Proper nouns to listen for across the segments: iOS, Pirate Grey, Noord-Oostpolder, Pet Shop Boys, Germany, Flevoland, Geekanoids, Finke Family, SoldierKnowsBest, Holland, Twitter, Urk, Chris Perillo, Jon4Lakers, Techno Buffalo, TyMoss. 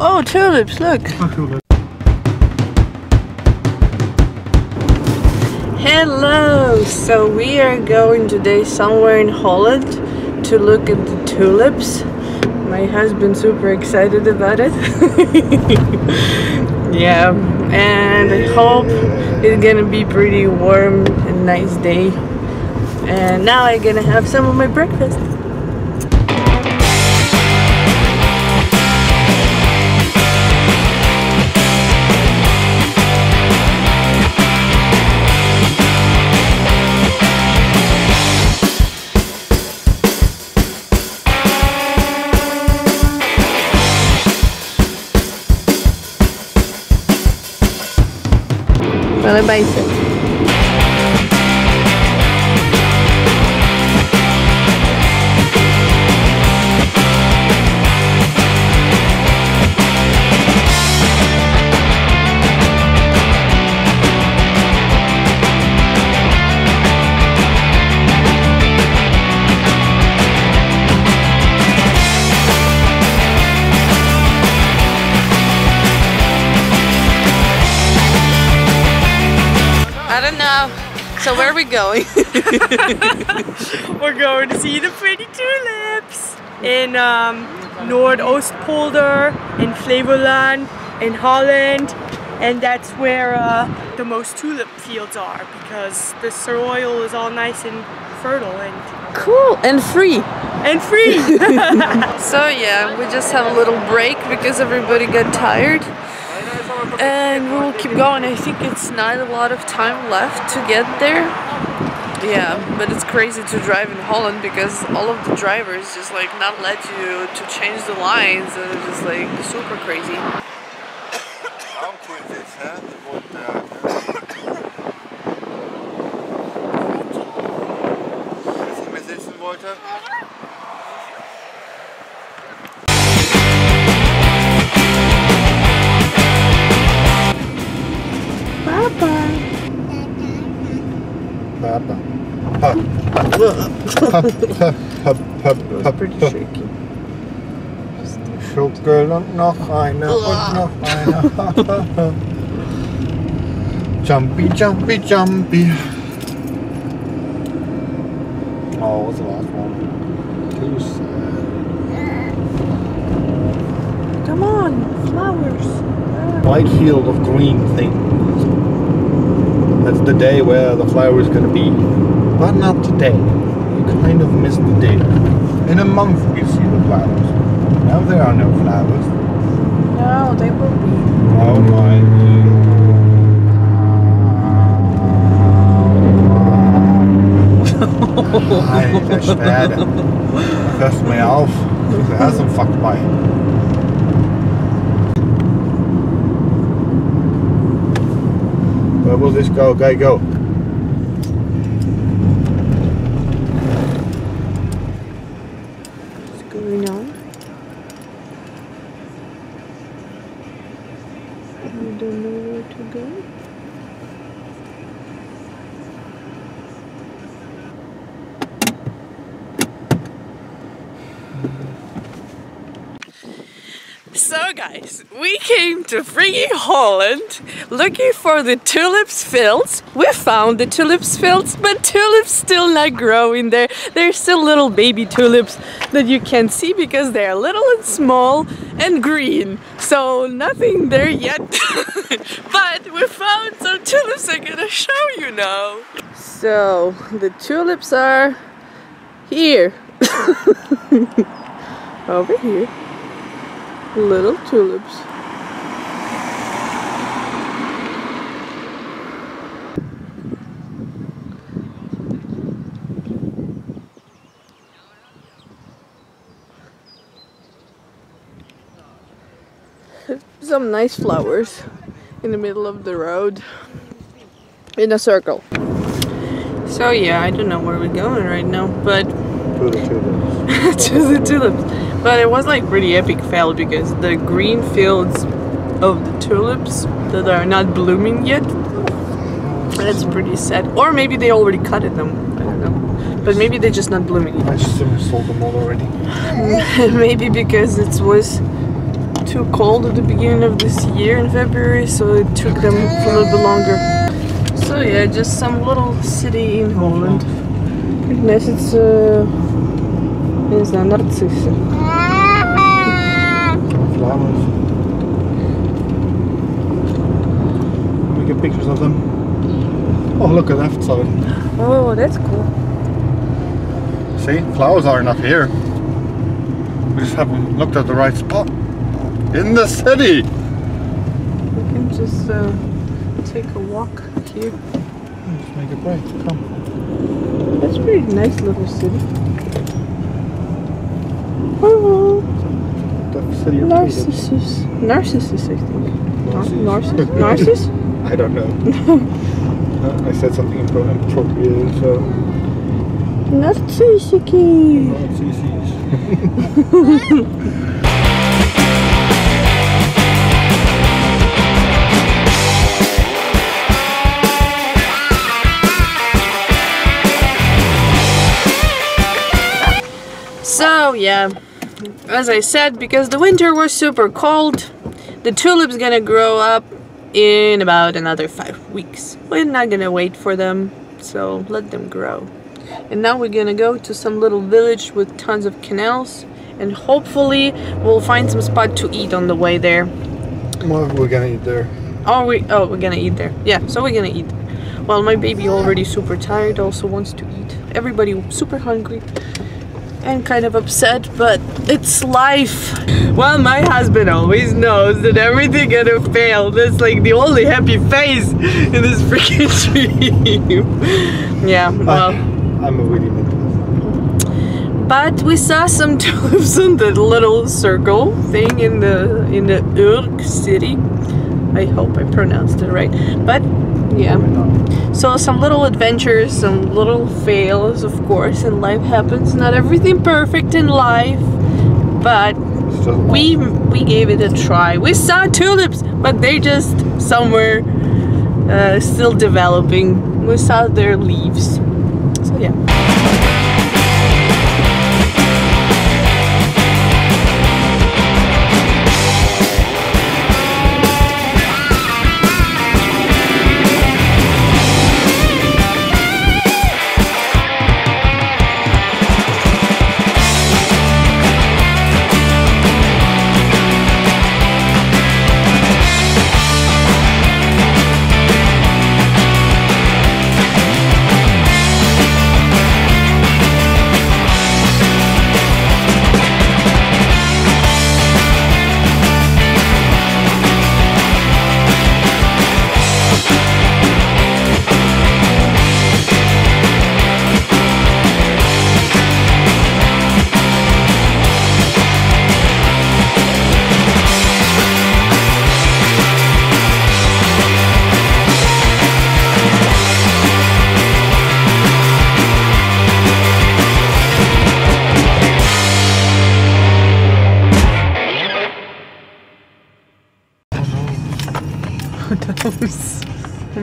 Oh, tulips, look. Hello, so we are going today somewhere in Holland to look at the tulips. My husband's super excited about it. Yeah, and I hope it's gonna be pretty warm and nice day. And now I'm gonna have some of my breakfast. Well, I bite it. So where are we going? We're going to see the pretty tulips in Noord-Oostpolder, in Flevoland, in Holland, and that's where the most tulip fields are because the soil is all nice and fertile and cool and free. And free! So yeah, we just have a little break because everybody got tired. And we will keep going. I think it's not a lot of time left to get there. Yeah, but it's crazy to drive in Holland because all of the drivers just like not let you to change the lines, and it's just like super crazy. Papa. Pretty shaky. Schulke und noch eine und noch eine. Jumpy, jumpy, jumpy. Oh, what's the last one? Too sad. Come on, flowers. Light-heeled of green thing. That's the day where the flower is gonna be. But not today. You kind of missed the day. In a month we see the flowers. Now there are no flowers. No, they will be. Oh my. Alter Schwede. Hörst du mir auf? Du hörst einen Fuck bei. Where will this go? Guy go? So guys, we came to freaking Holland looking for the tulips fields. We found the tulips fields, but tulips still not growing there. There's still little baby tulips that you can see because they're little and small and green. So nothing there yet. But we found some tulips I'm gonna show you now. So the tulips are here. Over here. Little tulips. Some nice flowers in the middle of the road in a circle. So yeah, I don't know where we're going right now, but to the tulips. To the tulips. But it was like pretty epic fail because the green fields of the tulips that are not blooming yet, that's pretty sad. Or maybe they already cut them, I don't know. But maybe they're just not blooming yet. I assume we sold them all already. Maybe because it was too cold at the beginning of this year in February, so it took them a little bit longer. So yeah, just some little city in Holland. Как месяца, не знаю, нарциссы. Flowers. We get pictures of them. Oh, look at that side. Oh, that's cool. See, flowers are not here. We just haven't looked at the right spot in the city. We can just take a walk here. Let's make a break. Come. That's a pretty nice little city. Oh, city Narcissus. Narcissus, I think. Narcissus. Narcissus? I don't know. I said something inappropriate. So. Narcissiki. Narcissus. So yeah, as I said, because the winter was super cold, the tulip's gonna grow up in about another 5 weeks. We're not gonna wait for them, so let them grow. And now we're gonna go to some little village with tons of canals, and hopefully we'll find some spot to eat on the way there. Well, we're gonna eat there. Oh, we're gonna eat there. Yeah, so we're gonna eat. Well, my baby already super tired, also wants to eat. Everybody super hungry. And kind of upset, but it's life. Well, my husband always knows that everything gonna fail. That's like the only happy face in this freaking dream. Yeah, well, I'm a really mentalist. But we saw some tulips in the little circle thing in the Urk city. I hope I pronounced it right. But yeah, so some little adventures, some little fails, of course, and life happens. Not everything perfect in life, but we gave it a try. We saw tulips, but they just somewhere still developing. We saw their leaves, so yeah.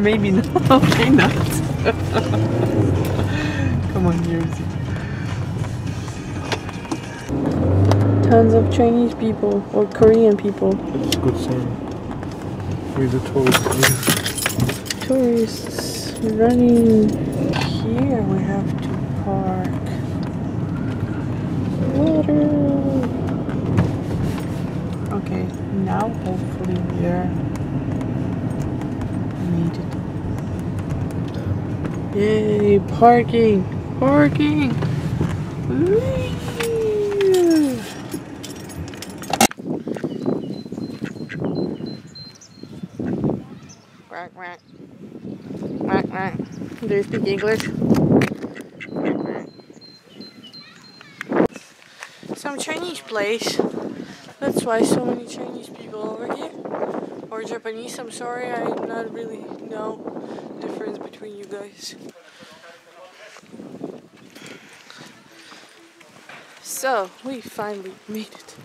Maybe not. Maybe not. Come on, Jersey. Tons of Chinese people or Korean people. It's a good sign. We're the tourists. Tourists running. Here we have to park. Water. Okay, now hopefully we're needed. Yay, parking! Parking! Whee! Quack, quack. Quack, quack. Do you speak English? Some Chinese place. That's why so many Chinese people over here. Or Japanese, I'm sorry, I not really know the difference between you guys. So, we finally made it.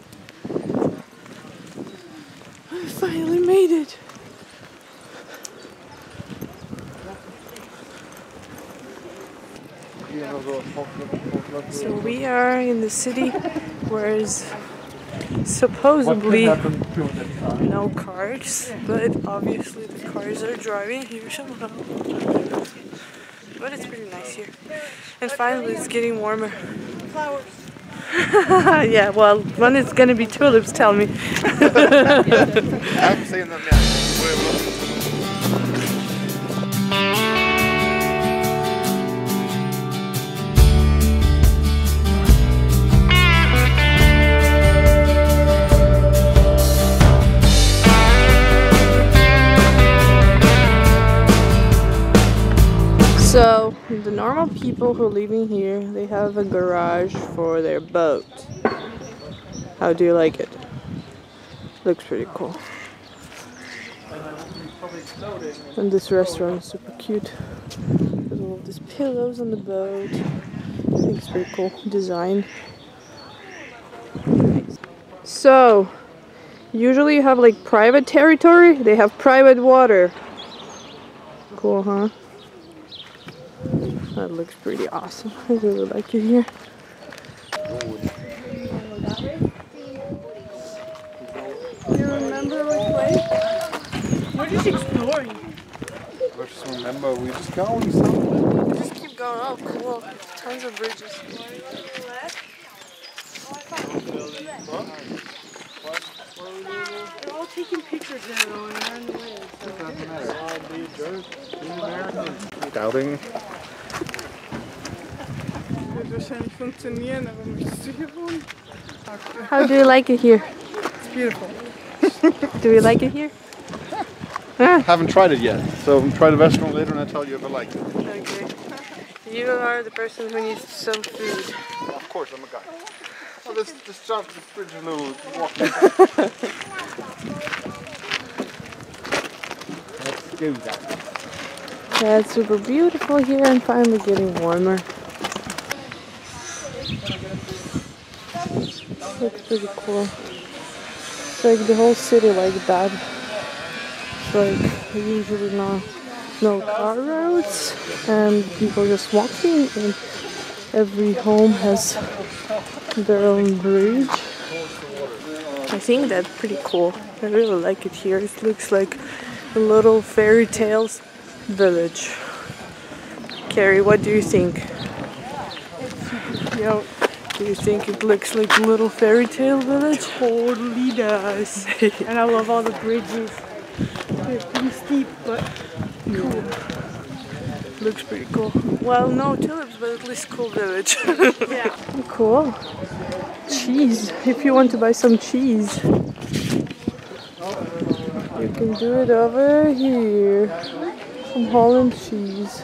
I finally made it. So we are in the city, whereas supposedly no cars, but obviously the cars are driving here somehow. But it's pretty nice here. And finally it's getting warmer. Flowers. Yeah, well, when it's gonna be tulips, tell me. I haven't seen them yet. So, the normal people who are living here, they have a garage for their boat. How do you like it? Looks pretty cool. And this restaurant is super cute. With all these pillows on the boat. I think it's pretty cool design. So, usually you have like private territory, they have private water. Cool, huh? That looks pretty awesome. I really like it here. Do you remember which way? We're just exploring. We just remember, we're just going somewhere. We just keep going. Oh, cool. Tons of bridges. They're all taking pictures now and they're on the way. It doesn't matter. Doubting. How do you like it here? It's beautiful. Do we like it here? Huh? Haven't tried it yet, so try the restaurant later and I'll tell you if I like it. Okay. You are the person who needs some food. Well, of course, I'm a guy. Well, this jump is pretty low. Let's do that. Yeah, it's super beautiful here and finally getting warmer. Looks pretty cool. It's like the whole city like that. It's like usually no car routes and people just walking, and every home has their own bridge. I think that's pretty cool. I really like it here. It looks like a little fairy tales village. Carrie, what do you think? Yo, do you think it looks like a little fairy tale village? Totally does. And I love all the bridges. They're pretty steep, but cool. Yeah. Looks pretty cool. Well, no tulips, but at least cool village. Yeah. Cool. Cheese. If you want to buy some cheese, you can do it over here. Some Holland cheese.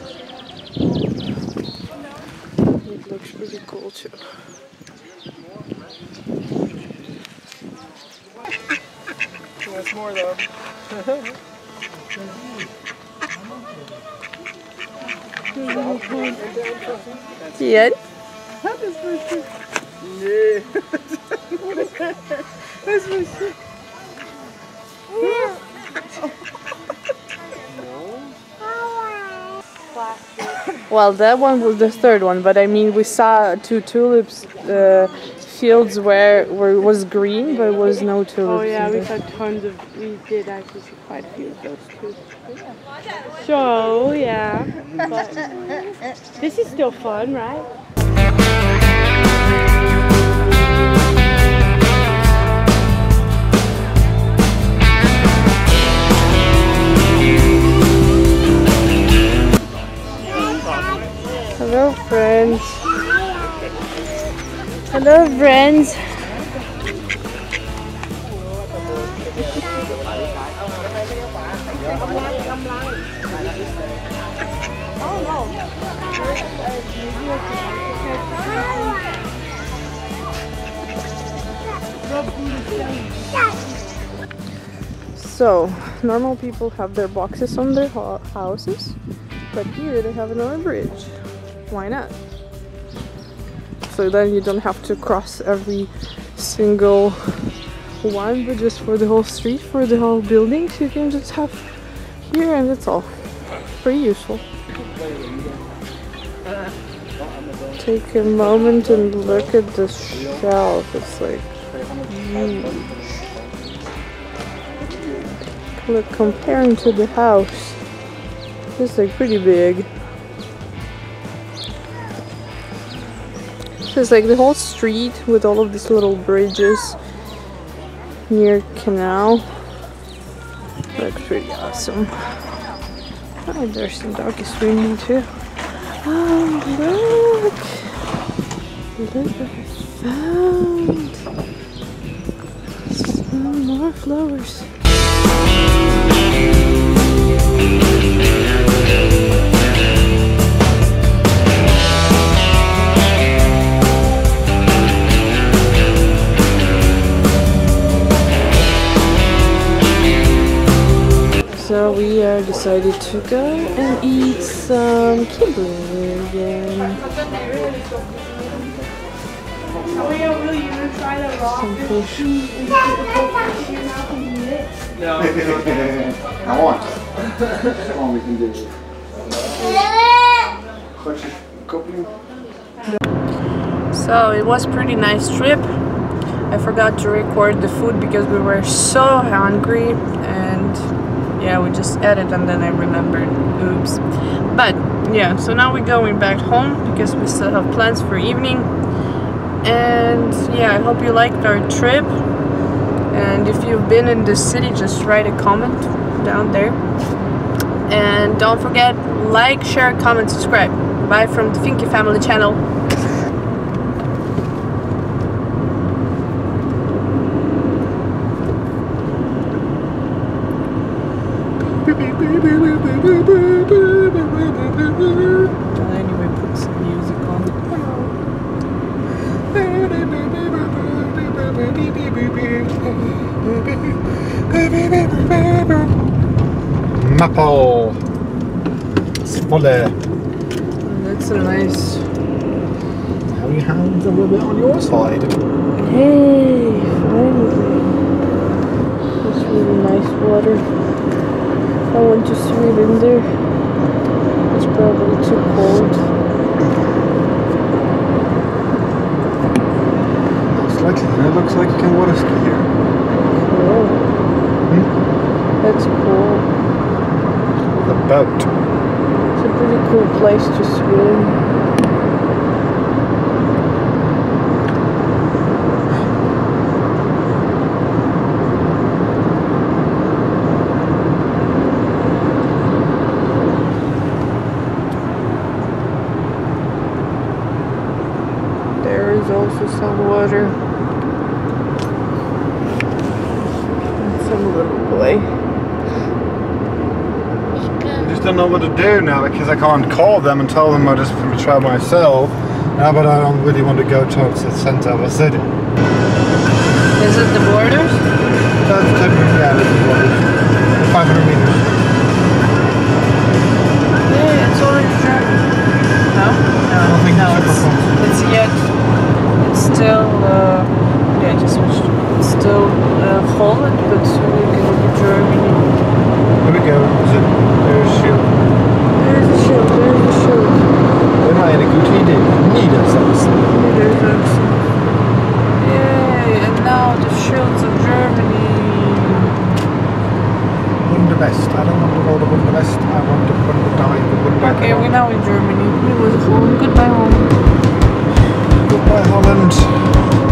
Looks pretty cool too. There's more though. Yet? That is my shit. Yeah. What is that? That's my shit. Well, that one was the third one, but I mean, we saw two tulips fields where it was green, but was no tulips. Oh yeah, either. We saw tons of. We did actually see quite a few of those too. So yeah, but this is still fun, right? Hello friends. Hello friends. So, normal people have their boxes on their houses, but here they have another bridge. Why not? So then you don't have to cross every single one, but just for the whole street, for the whole buildings, you can just have here, and that's all. Pretty useful. Take a moment and look at this shelf. It's like huge. Look, comparing to the house, this is like pretty big. This is like the whole street with all of these little bridges near canal. Looks pretty awesome. Oh, there's some doggy swimming too. Oh, look! Look what I found! Some more flowers. So we are decided to go and eat some kibble again. Some fish. I want. Come on, we can do it. So it was a pretty nice trip. I forgot to record the food because we were so hungry and yeah, we just ate it and then I remembered, oops. But yeah, so now we're going back home because we still have plans for evening. And yeah, I hope you liked our trip. And if you've been in this city, just write a comment down there. And don't forget, like, share, comment, subscribe. Bye from the Finke Family channel. Maple. Spoiler. That's a nice. How you hands a little bit on your side? Hey, finally. That's really nice water. I want to swim in there. It's probably too cold. Looks like it. Looks like you can water ski here. Cool. Hmm? That's cool. Boat. It's a pretty cool place to swim. There is also some water and some little play. I don't know what to do now because I can't call them and tell them I just want to try myself now, but I don't really want to go towards the center of the city. Is it the borders? That's definitely out of the borders. 500 meters. Yeah, it's already traveling. No? No, I don't think no, it's yet, it's still, yeah, just switched. It's still Holland, but soon we can go to Germany. Here we go. Germany. It was home. Goodbye, home. Goodbye, Holland.